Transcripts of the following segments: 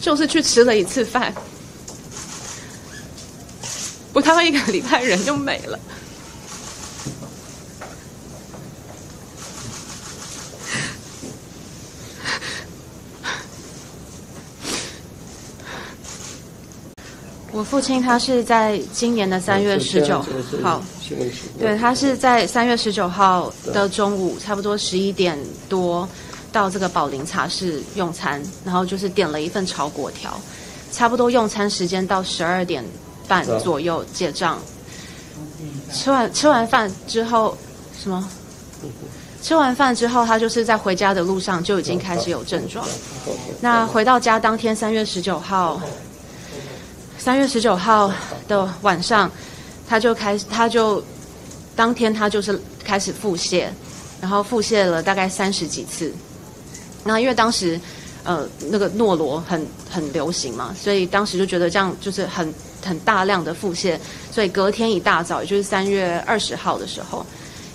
就是去吃了一次饭，不到一个礼拜人就没了。我父亲他是在今年的3月19号，对，他是在3月19号的中午，差不多11点多。到这个宝林茶室用餐，然后就是点了一份炒粿条，差不多用餐时间到12点半左右结账。吃完饭之后，什么？吃完饭之后，他就是在回家的路上就已经开始有症状。那回到家当天3月19号，3月19号的晚上，当天他就是开始腹泻，然后腹泻了大概30几次。那因为当时，那个诺罗很流行嘛，所以当时就觉得这样就是很大量的腹泻，所以隔天一大早，也就是3月20号的时候，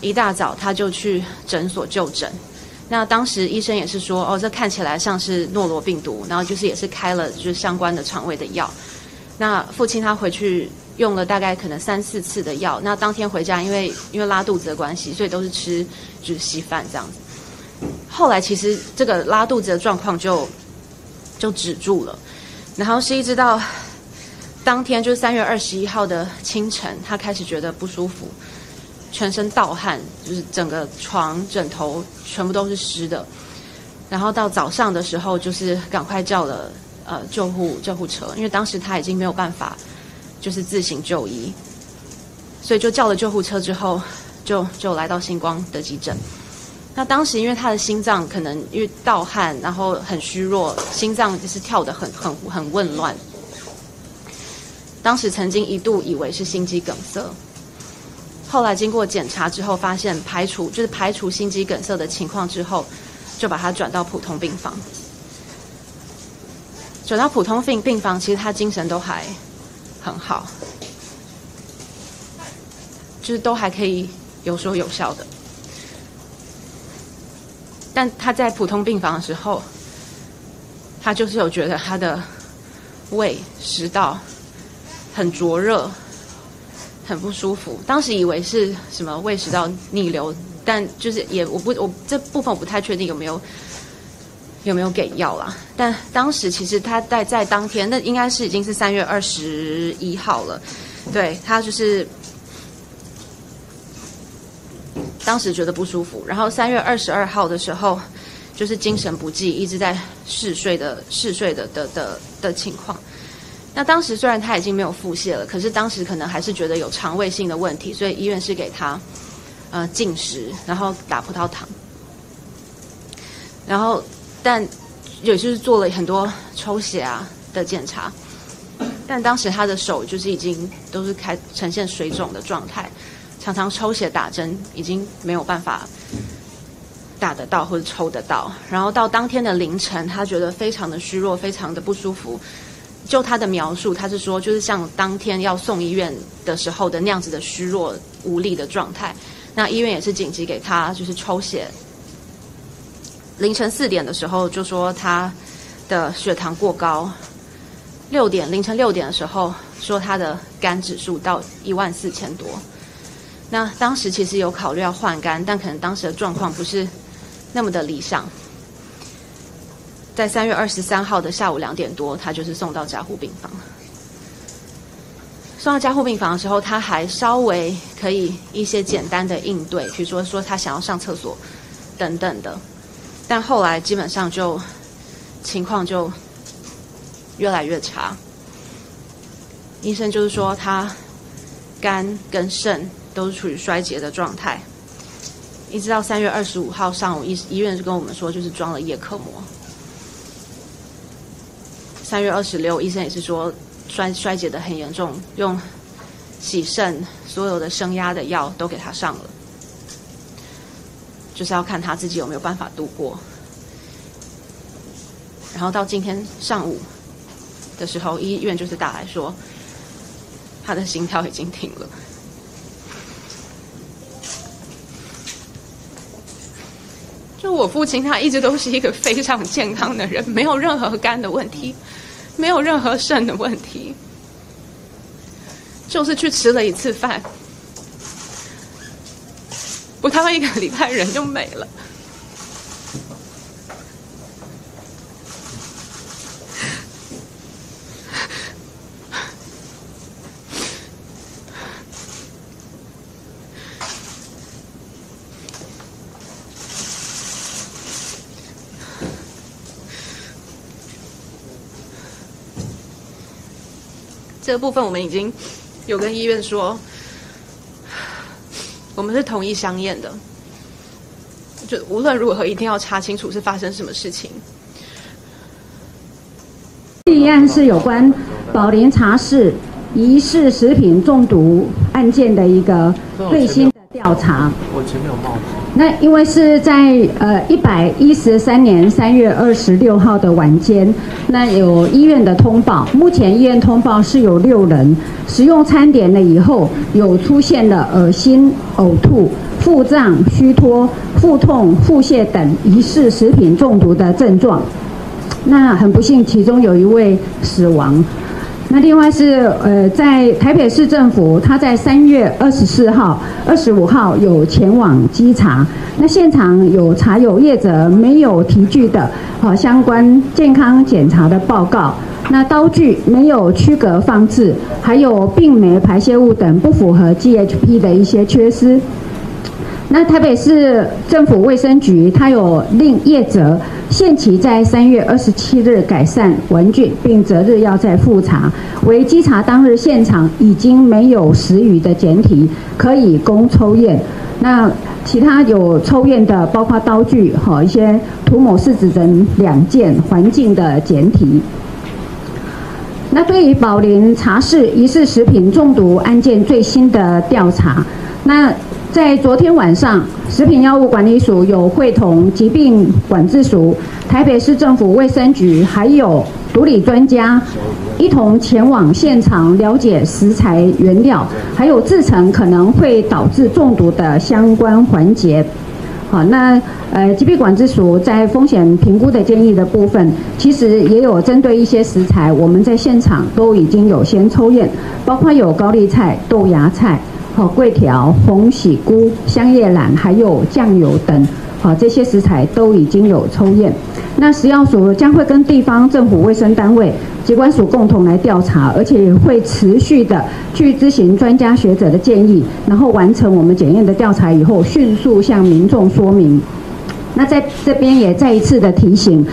一大早他就去诊所就诊。那当时医生也是说，哦，这看起来像是诺罗病毒，然后就是也是开了就是相关的肠胃的药。那父亲他回去用了大概可能3、4次的药，那当天回家因为拉肚子的关系，所以都是吃就是稀饭这样子。后来其实这个拉肚子的状况就止住了，然后是一直到当天就是3月21号的清晨，他开始觉得不舒服，全身盗汗，就是整个床枕头全部都是湿的。然后到早上的时候，就是赶快叫了救护车，因为当时他已经没有办法。就是自行就医，所以就叫了救护车之后，就来到星光的急诊。那当时因为他的心脏可能因为盗汗，然后很虚弱，心脏就是跳得很紊乱。当时曾经一度以为是心肌梗塞，后来经过检查之后发现排除心肌梗塞的情况之后，就把他转到普通病房。转到普通病房，其实他精神都还。很好，就是都还可以有说有笑的。但他在普通病房的时候，他就是有觉得他的胃、食道很灼热，很不舒服。当时以为是什么胃食道逆流，但就是也我这部分我不太确定有没有给药啦？但当时其实他在当天，那应该是已经是3月21号了，对，他就是当时觉得不舒服，然后3月22号的时候，就是精神不济，一直在嗜睡的情况。那当时虽然他已经没有腹泻了，可是当时可能还是觉得有肠胃性的问题，所以医院是给他禁食，然后打葡萄糖，然后。但也就是做了很多抽血啊的检查，但当时他的手就是已经都是呈现水肿的状态，常常抽血打针已经没有办法打得到或者抽得到。然后到当天的凌晨，他觉得非常的虚弱，非常的不舒服。就他的描述，他是说就是像当天要送医院的时候的那样子的虚弱无力的状态。那医院也是紧急给他就是抽血。凌晨4点的时候就说他的血糖过高，凌晨6点的时候说他的肝指数到14000多。那当时其实有考虑要换肝，但可能当时的状况不是那么的理想。在3月23号的下午2点多，他就是送到加护病房。送到加护病房的时候，他还稍微可以一些简单的应对，比如说他想要上厕所等等的。但后来基本上就情况就越来越差，医生就是说他肝跟肾都是处于衰竭的状态，一直到3月25号上午，医院就跟我们说就是装了叶克膜。3月26，医生也是说衰竭的很严重，用洗肾所有的升压的药都给他上了。就是要看他自己有没有办法度过。然后到今天上午的时候，医院就是打来说，他的心跳已经停了。就我父亲，他一直都是一个非常健康的人，没有任何肝的问题。没有任何肾的问题，就是去吃了一次饭，不到一个礼拜人就没了。这个部分我们已经有跟医院说，我们是同意相验的，就无论如何一定要查清楚是发生什么事情。这一案是有关宝莲茶室疑似食品中毒案件的一个最新的调查。我前面有帽子。那因为是在113年3月26号的晚间。 那有医院的通报，目前医院通报是有6人食用餐点了以后，有出现了恶心、呕吐、腹胀、虚脱、腹痛、腹泻等疑似食品中毒的症状。那很不幸，其中有1位死亡。那另外是在台北市政府，他在3月24号、25号有前往稽查，那现场有查有业者没有提具的。 好，相关健康检查的报告，那刀具没有区隔放置，还有病媒排泄物等不符合 GHP 的一些缺失。那台北市政府卫生局，它有令业者限期在3月27日改善文具，并择日要再复查。为稽查当日现场已经没有食余的检体，可以供抽验。那 其他有抽验的，包括刀具、一些涂抹拭子等2件环境的检体。那对于宝莲茶室疑似食品中毒案件最新的调查，那在昨天晚上，食品药物管理署有会同疾病管制署、台北市政府卫生局，还有毒理专家， 一同前往现场了解食材原料，还有制成可能会导致中毒的相关环节。好，那疾病管制署在风险评估的建议的部分，其实也有针对一些食材，我们在现场都已经有先抽验，包括有高丽菜、豆芽菜、桂条、红喜菇、香叶兰，还有酱油等。 好，这些食材都已经有抽验，那食药署将会跟地方政府卫生单位、疾管署共同来调查，而且会持续的去咨询专家学者的建议，然后完成我们检验的调查以后，迅速向民众说明。那在这边也再一次的提醒，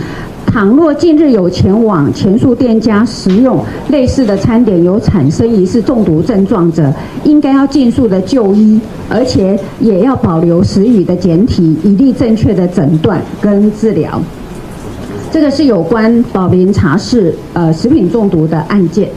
倘若近日有前往前述店家食用类似的餐点有产生疑似中毒症状者，应该要尽速的就医。 而且也要保留食余的检体，以利正确的诊断跟治疗。这个是有关宝莲茶室食品中毒的案件。